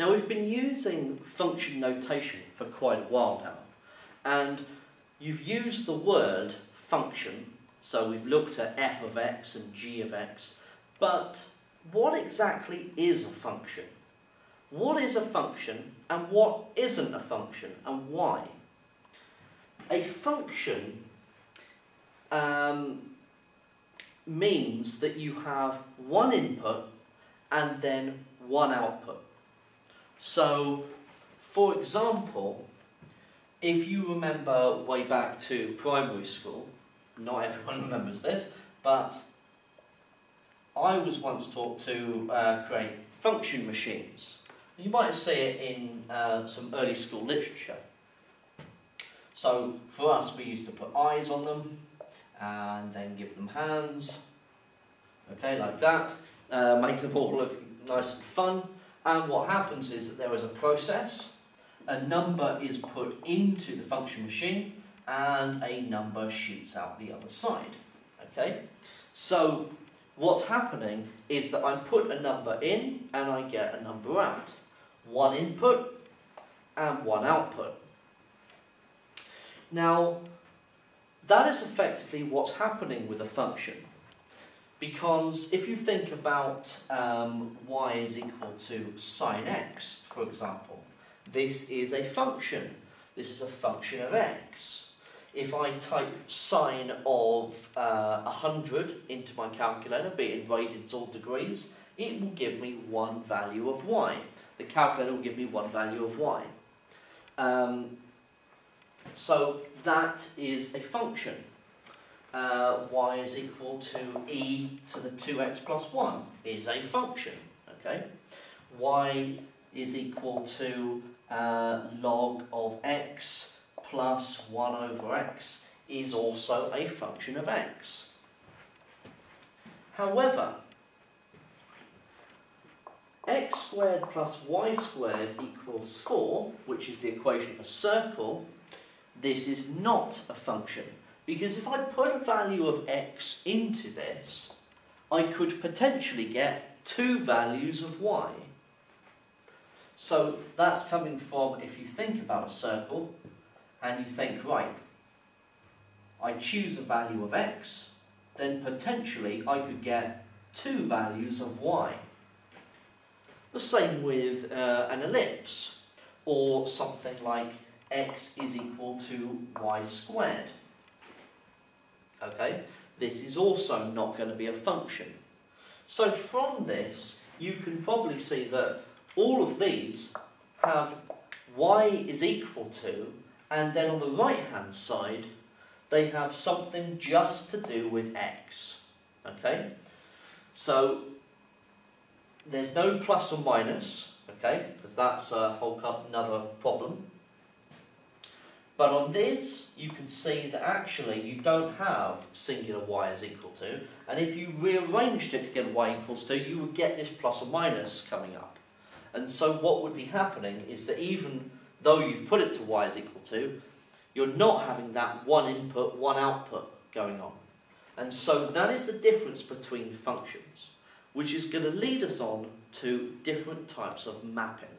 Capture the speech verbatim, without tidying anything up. Now we've been using function notation for quite a while now, and you've used the word function, so we've looked at f of x and g of x, but what exactly is a function? What is a function and what isn't a function, and why? A function um, means that you have one input and then one output. So, for example, if you remember way back to primary school, not everyone remembers this, but I was once taught to uh, create function machines. You might see it in uh, some early school literature. So for us, we used to put eyes on them and then give them hands, okay, like that, uh, make them all look nice and fun. And what happens is that there is a process, a number is put into the function machine, and a number shoots out the other side, okay? So what's happening is that I put a number in and I get a number out. One input and one output. Now, that is effectively what's happening with a function. Because if you think about um, y is equal to sine x, for example, this is a function. This is a function of x. If I type sine of uh, one hundred into my calculator, be it in radians or degrees, it will give me one value of y. The calculator will give me one value of y. Um, so that is a function. Uh, y is equal to e to the two x plus one is a function. Okay, y is equal to uh, log of x plus one over x is also a function of x. However, x squared plus y squared equals four, which is the equation of a circle. This is not a function. Because if I put a value of x into this, I could potentially get two values of y. So that's coming from, if you think about a circle, and you think, right, I choose a value of x, then potentially I could get two values of y. The same with uh, an ellipse, or something like x is equal to y squared. Okay, this is also not going to be a function. So from this, you can probably see that all of these have y is equal to, and then on the right-hand side, they have something just to do with x. Okay, so there's no plus or minus, okay, because that's a whole another problem. But on this, you can see that actually you don't have singular y is equal to, and if you rearranged it to get y equals to, you would get this plus or minus coming up. And so what would be happening is that even though you've put it to y is equal to, you're not having that one input, one output going on. And so that is the difference between functions, which is going to lead us on to different types of mapping.